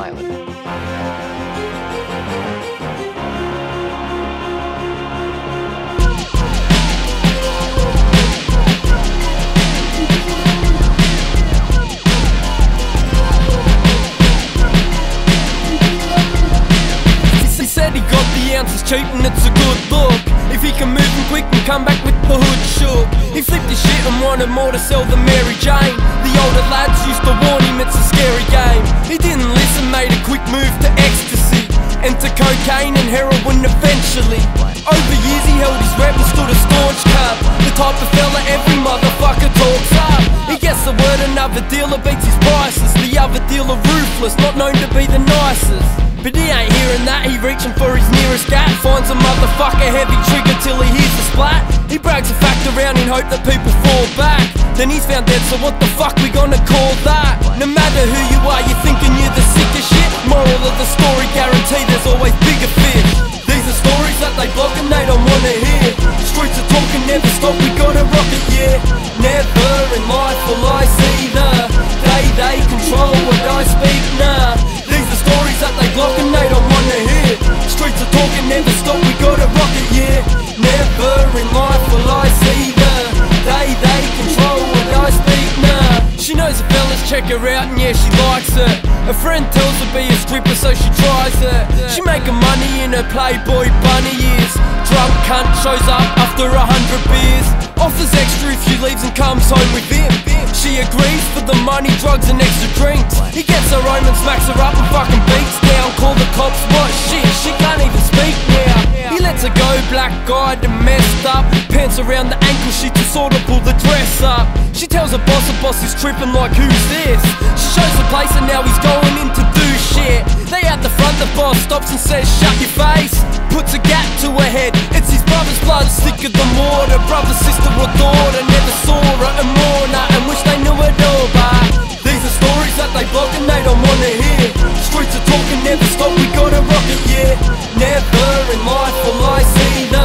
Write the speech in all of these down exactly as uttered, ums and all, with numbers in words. violent. Cheating, it's a good look. If he can move him quick and come back with the hood shook. He flipped his shit and wanted more to sell than Mary Jane. The older lads used to warn him it's a scary game. He didn't listen, made a quick move to ecstasy and to cocaine and heroin eventually. Over years he held his rep and stood a staunch cub, the type of fella every motherfucker talks up. He gets the word, another dealer beats his prices. The other dealer ruthless, not known to be the nicest. But he ain't hearing that, he reaching for his nearest gap. Finds a motherfucker heavy trigger till he hears a splat. He brags a fact around in hope that people fall back. Then he's found dead, so what the fuck we gonna call that? No matter who you are, you're thinking you're the sickest shit. Moral of the story, guarantee there's always bigger fish. These are stories that they block and they don't wanna hear. Streets are talking, never stop, we gotta rock it, yeah. Never in life will I see the They, they control what I speak, nah. And they don't wanna hear. Streets are talking, never stop, we gotta rock it, yeah. Never in life will I see the They, they control what I speak, nah. She knows the fellas, check her out and yeah, she likes it. Her friend tells her be a stripper, so she tries it. She making money in her Playboy bunny years. Drunk cunt shows up after a hundred beers. Offers extra if she leaves and comes home with him. She agrees for the money, drugs and extra drinks. He gets her home and smacks her up and fucking beats down. Call the cops, what shit, she can't even speak now. He lets her go, black-eyed and messed up. Pants around the ankle, she just sort of pulled the dress up. She tells her boss, her boss is tripping like who's this? She shows the place and now he's going in to do shit. They out the front, the boss stops and says shut your face. Puts a gap to her head, it's his brother's blood, thicker than water. Brother, sister or daughter, never saw her and mourn her and wish they knew it all, but these are stories that they block and they don't wanna hear. Streets are talking, never stop, we gotta rock it, yeah. Never in life will I see the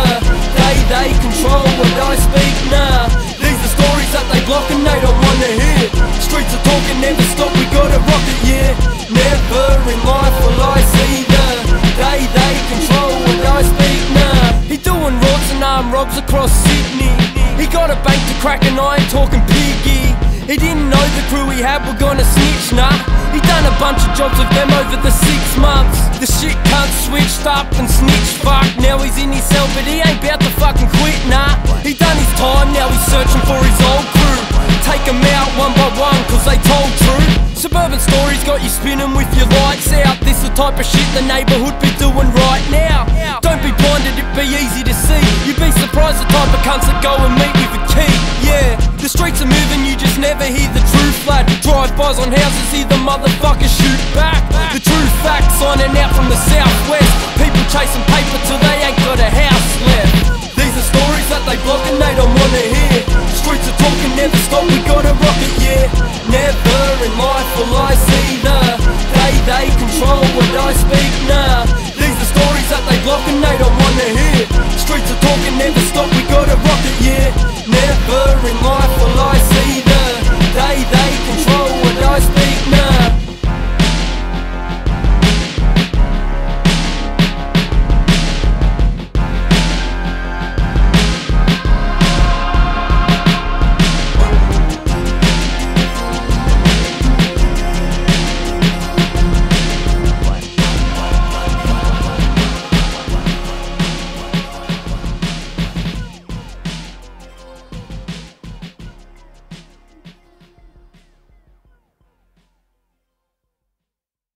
They, they control what I speak, nah. These are stories that they block and they don't wanna hear. Streets are talking, never stop, we gotta rock it, yeah. Never in life will I see the They, they control what I speak, nah. He doing rorts and arm robs across Sydney. He got a bank to crack and I ain't talking piggy. He didn't know the crew he had were gonna snitch, nah. He done a bunch of jobs with them over the six months. The shit cunt switched up and snitched, fuck. Now he's in his cell but he ain't bout to fucking quit, nah. He done his time, now he's searching for his old crew. Take him out one by one cause they told true. Suburban stories got you spinning with your lights out. This the type of shit the neighbourhood be doing right now. Don't be blinded, it'd be easy to see. You'd be surprised the type of cunts that go and meet with a key, yeah. The streets are moving, you just never hear the truth, lad. Drive-bys on houses, hear the motherfuckers shoot back. The true fact, signing out from the southwest. People chasing paper till they ain't got a house left. These are stories that they block and they don't wanna hear. Streets are